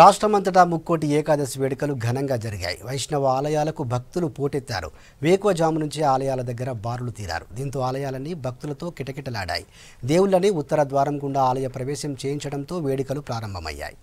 రాష్ట్రమంతటా ముక్కోటి ఏకాదశి వేడుకలు ఘనంగా జరిగాయి। వైష్ణవ ఆలయాలకు భక్తులు పోటెత్తారు। వేకువజాము నుంచి ఆలయాల దగ్గర బారులు తీరారు। దీంతో ఆలయాలన్నీ భక్తులతో కిటకిటలాడాయి। దేవుళ్ళని ఉత్తర ద్వారం గుండా ఆలయ ప్రవేశం చేయించడంతో వేడుకలు ప్రారంభమయ్యాయి।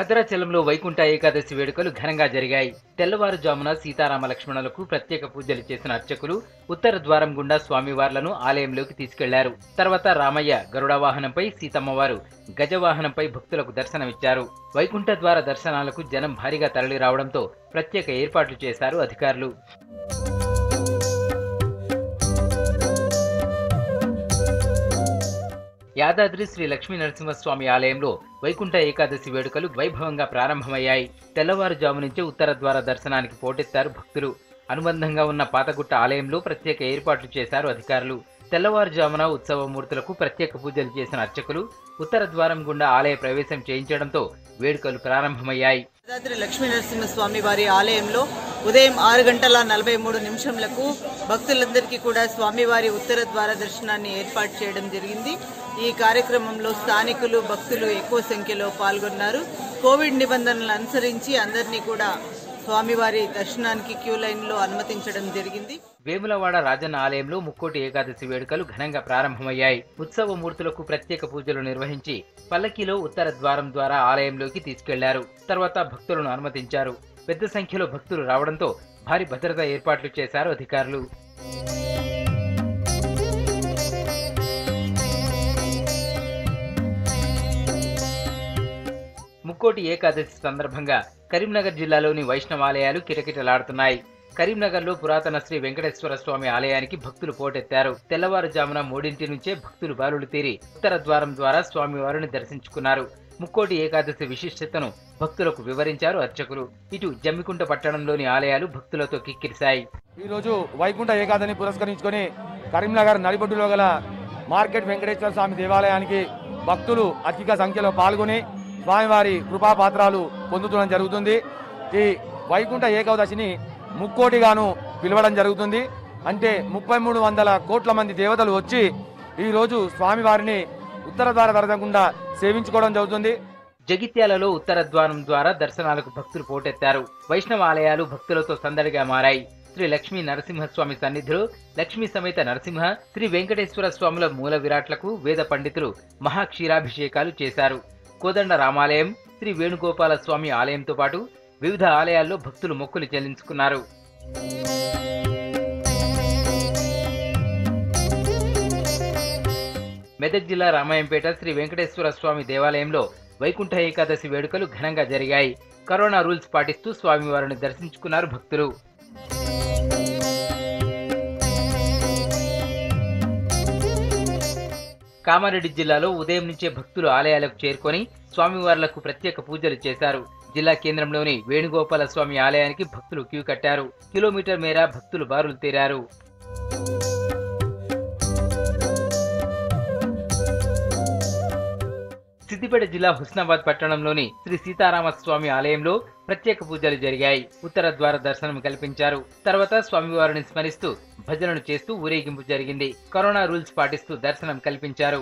భద్రాచలంలో వైకుంఠ ఏకాదశి వేడుకలు ఘనంగా జరిగాయి। తెల్లవారుజామున సీతారామ లక్ష్మణులకు ప్రత్యేక పూజలు చేసిన అర్చకులు ఉత్తర ద్వారం గుండా స్వామివార్లను ఆలయంలోకి తీసుకెళ్లారు। తర్వాత రామయ్య గరుడ వాహనంపై, సీతమ్మవారు గజవాహనంపై భక్తులకు దర్శనమిచ్చారు। వైకుంఠ ద్వార దర్శనాలకు జనం భారీగా తరలి రావడంతో ప్రత్యేక ఏర్పాట్లు చేశారు అధికారులు। యాదాద్రి శ్రీ లక్ష్మీ నరసింహస్వామి ఆలయంలో వైకుంఠ ఏకాదశి వేడుకలు వైభవంగా ప్రారంభమయ్యాయి। తెల్లవారుజాము నుంచే ఉత్తర ద్వార దర్శనానికి పోటెత్తారు భక్తులు। అనుబంధంగా ఉన్న పాతగుట్ట ఆలయంలో ప్రత్యేక ఏర్పాట్లు చేశారు అధికారులు। తెల్లవారుజామున ఉత్సవ మూర్తులకు ప్రత్యేక పూజలు చేసిన అర్చకులు ఉత్తర ద్వారం గుండా ఆలయ ప్రవేశం చేయించడంతో వేడుకలు ప్రారంభమయ్యాయి। యాదాద్రి లక్ష్మీ నరసింహస్వామి వారి ఆలయంలో ఉదయం 6:43 భక్తులందరికీ కూడా స్వామివారి ఉత్తర ద్వార దర్శనాన్ని ఏర్పాటు చేయడం జరిగింది। ఈ కార్యక్రమంలో స్థానికులు, భక్తులు ఎక్కువ సంఖ్యలో పాల్గొన్నారు। కోవిడ్ నిబంధనలను అనుసరించి అందరినీ కూడా స్వామివారి దర్శనానికి క్యూ లైన్లో అనుమతించడం జరిగింది। వేములవాడ రాజన్న ఆలయంలో ముక్కోటి ఏకాదశి వేడుకలు ఘనంగా ప్రారంభమయ్యాయి। ఉత్సవ మూర్తులకు ప్రత్యేక పూజలు నిర్వహించి పల్లకిలో ఉత్తర ద్వారం ద్వారా ఆలయంలోకి తీసుకెళ్లారు। తర్వాత భక్తులను అనుమతించారు। పెద్ద సంఖ్యలో భక్తులు రావడంతో భారీ భద్రతా ఏర్పాట్లు చేశారు అధికారులు। ముక్కోటి ఏకాదశి సందర్భంగా కరీంనగర్ జిల్లాలోని వైష్ణవాలయాలు కిటకిటలాడుతున్నాయి। కరీంనగర్లో పురాతన శ్రీ వెంకటేశ్వర స్వామి ఆలయానికి భక్తులు పోటెత్తారు। తెల్లవారుజామున 3 నుంచే భక్తులు బారులు తీరి ఉత్తర ద్వారం ద్వారా స్వామివారిని దర్శించుకున్నారు। ముక్కోటి ఏకాదశి విశిష్టతను భక్తులకు వివరించారు అర్చకులు। ఇటు జమ్మికుంట పట్టణంలోని ఆలయాలు భక్తులతో కిక్కిరిశాయి। ఈరోజు వైకుంఠ ఏకాదశిని పురస్కరించుకొని కరీంనగర్ నడిబొడ్డులో గల మార్కెట్ వెంకటేశ్వర స్వామి దేవాలయానికి భక్తులు అధిక సంఖ్యలో పాల్గొని స్వామివారి కృపాపాత్రాలు పొందుతడం జరుగుతుంది। ఈ వైకుంఠ ఏకాదశిని ముక్కోటిగాను పిలవడం జరుగుతుంది। అంటే 3,300 కోట్ల మంది దేవతలు వచ్చి ఈరోజు స్వామివారిని ఉత్తర ద్వార దర్శనకుండా సేవించుకోవడం జరుగుతుంది। జగిత్యాలలో ఉత్తర ద్వారం ద్వారా దర్శనాలకు భక్తులు పోటెత్తారు। వైష్ణవ ఆలయాలు భక్తులతో సందడిగా మారాయి। శ్రీ లక్ష్మీ నరసింహస్వామి సన్నిధిలో లక్ష్మీ సమేత నరసింహ, శ్రీ వెంకటేశ్వర స్వాముల మూల విరాట్లకు వేద పండితులు మహాక్షీరాభిషేకాలు చేశారు। కోదండ రామాలయం, శ్రీ వేణుగోపాల స్వామి ఆలయంతో పాటు వివిధ ఆలయాల్లో భక్తులు మొక్కులు చెల్లించుకున్నారు। మెదక్ జిల్లా రామాయంపేట శ్రీ వెంకటేశ్వర స్వామి దేవాలయంలో వైకుంఠ ఏకాదశి వేడుకలు ఘనంగా జరిగాయి। కరోనా రూల్స్ పాటిస్తూ స్వామివారిని దర్శించుకున్నారు భక్తులు। కామారెడ్డి జిల్లాలో ఉదయం నుంచే భక్తులు ఆలయాలకు చేరుకొని స్వామివార్లకు ప్రత్యేక పూజలు చేశారు। జిల్లా కేంద్రంలోని వేణుగోపాల స్వామి ఆలయానికి భక్తులు క్యూ కట్టారు। కిలోమీటర్ మేర భక్తులు బారులు తీరారు। సిద్దిపేట జిల్లా హుస్నాబాద్ పట్టణంలోని శ్రీ సీతారామ స్వామి ఆలయంలో ప్రత్యేక పూజలు జరిగాయి। ఉత్తర ద్వార దర్శనం కల్పించారు। తర్వాత స్వామివారిని స్మరిస్తూ భజనలు చేస్తూ ఊరేగింపు జరిగింది। కరోనా రూల్స్ పాటిస్తూ దర్శనం కల్పించారు।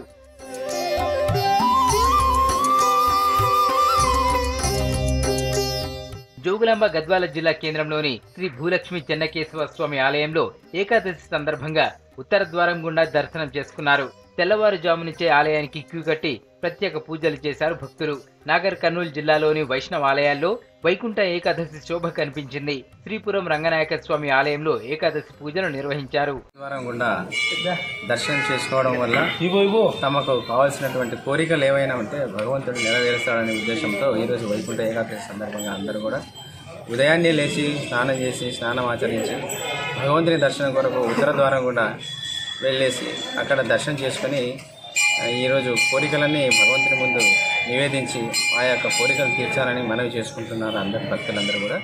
జోగులాంబ గద్వాల జిల్లా కేంద్రంలోని శ్రీ భూలక్ష్మి చెన్నకేశవ స్వామి ఆలయంలో ఏకాదశి సందర్భంగా ఉత్తర ద్వారం గుండా దర్శనం చేసుకున్నారు। తెల్లవారుజాము నుంచే ఆలయానికి క్యూ కట్టి ప్రత్యేక పూజలు చేశారు భక్తులు। నాగర్ కర్నూలు జిల్లాలోని వైష్ణవ ఆలయాల్లో వైకుంఠ ఏకాదశి శోభ కనిపించింది। శ్రీపురం రంగనాయక స్వామి ఆలయంలో ఏకాదశి పూజలు నిర్వహించారు। దర్శనం చేసుకోవడం వల్ల తమకు కావాల్సినటువంటి కోరికలు ఏవైనా ఉంటే భగవంతుడు నెరవేరుస్తాడనే ఉద్దేశంతో ఈరోజు వైకుంఠ ఏకాదశి సందర్భంగా అందరూ కూడా ఉదయాన్నే లేచి స్నానం చేసి స్నానం ఆచరించి భగవంతుని దర్శనం కొరకు ఉత్తర ద్వారం కూడా వెళ్ళేసి అక్కడ దర్శనం చేసుకుని ఈరోజు కోరికలన్నీ భగవంతుని ముందు నివేదించి ఆ యొక్క కోరికలు తీర్చాలని మనవి చేసుకుంటున్నారు అందరు భక్తులందరూ కూడా।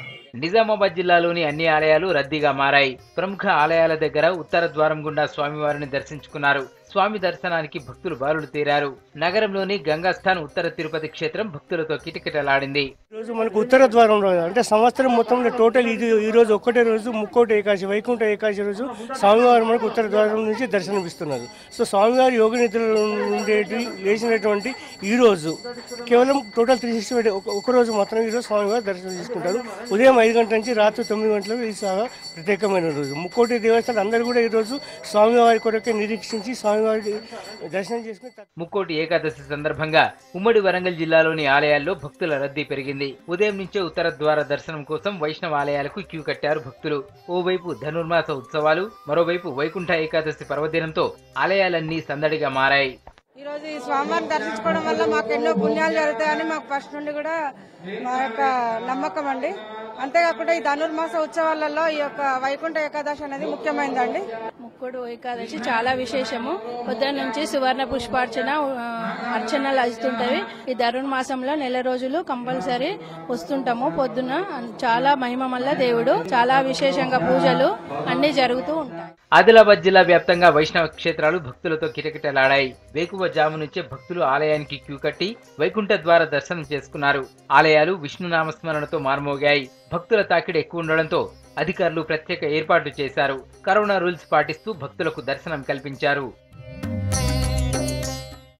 నిజామాబాద్ జిల్లాలోని అన్ని ఆలయాలు రద్దీగా మారాయి। ప్రముఖ ఆలయాల దగ్గర ఉత్తర ద్వారం గుండా స్వామివారిని దర్శించుకున్నారు। స్వామి దర్శనానికి భక్తులు బారులు తీరారు. నగరంలోని గంగా స్థాన్ ఉత్తర తిరుపతి క్షేత్రం భక్తులతో కిటకిటలాడింది. ఈ రోజు మనకు ఉత్తర ద్వారంలో అంటే సంవత్సరం మొత్తంలో టోటల్ ఇది ఈ రోజు ఒక్కటే రోజు ముక్కోటి ఏకాదశి వైకుంఠ ఏకాదశి రోజు స్వామివారు మనకు ఉత్తర ద్వారం నుంచి దర్శనమిస్తున్నారు. సో స్వామివారు యోగ నిద్రలో నుండి లేచినటువంటి ఈ రోజు కేవలం టోటల్ 365 ఒక రోజు మాత్రమే ఈ రోజు స్వామివారు దర్శనం చేసుకుంటారు. ఉదయం 5 గంటల నుంచి రాత్రి 9 గంటలకు ఈ సేవ ప్రత్యేకమైన రోజు. ముక్కోటి దేవస్థానం అందరూ కూడా ఈ రోజు స్వామివారి కొరకే నిరీక్షించి స్వామివారి దర్శనం చేసుకుని ముక్కోటి ఏకాదశి సందర్భంగా ఉమ్మడి వరంగల్ జిల్లాలోని ఆలయాల్లో భక్తుల రద్దీ పెరిగింది. ఉదయం నుంచే ఉత్తర ద్వార దర్శనం కోసం వైష్ణవ ఆలయాలకు క్యూ కట్టారు భక్తులు. ఓవైపు ధనుర్మాస ఉత్సవాలు, మరోవైపు వైకుంఠ ఏకాదశి పర్వదినంతో ఆలయాలన్నీ సందడిగా మారాయి. ఈ రోజు ఈ స్వామివారిని దర్శించుకోవడం వల్ల మాకు ఎన్నో పుణ్యాలు జరుగుతాయని మాకు ఫస్ట్ నుండి కూడా మా యొక్క నమ్మకం అండి. అంతేకాకుండా ఈ ధనుర్మాస ఉత్సవాలలో ఈ యొక్క వైకుంఠ ఏకాదశి అనేది ముఖ్యమైనదండి. ముక్కుడు ఏకాదశి చాలా విశేషము. పొద్దున్న నుంచి సువర్ణ పుష్పార్చన అర్చనలు వస్తుంటవి. ఈ ధనుర్మాసంలో 4 రోజులు కంపల్సరీ వస్తుంటాము. పొద్దున చాలా మహిమమల్ల దేవుడు, చాలా విశేషంగా పూజలు అన్ని జరుగుతూ ఉంటాయి. ఆదిలాబాద్ జిల్లా వ్యాప్తంగా వైష్ణవ క్షేత్రాలు భక్తులతో కిటకిటలాడాయి. వేకువ జాము నుంచే భక్తులు ఆలయానికి క్యూ కట్టి వైకుంఠ ద్వార దర్శనం చేసుకున్నారు. ఆలయాలు విష్ణునామస్మరణతో మార్మోగాయి. భక్తుల తాకిడి ఎక్కువ ఉండడంతో అధికారులు ప్రత్యేక ఏర్పాట్లు చేశారు. కరోనా రూల్స్ పాటిస్తూ భక్తులకు దర్శనం కల్పించారు.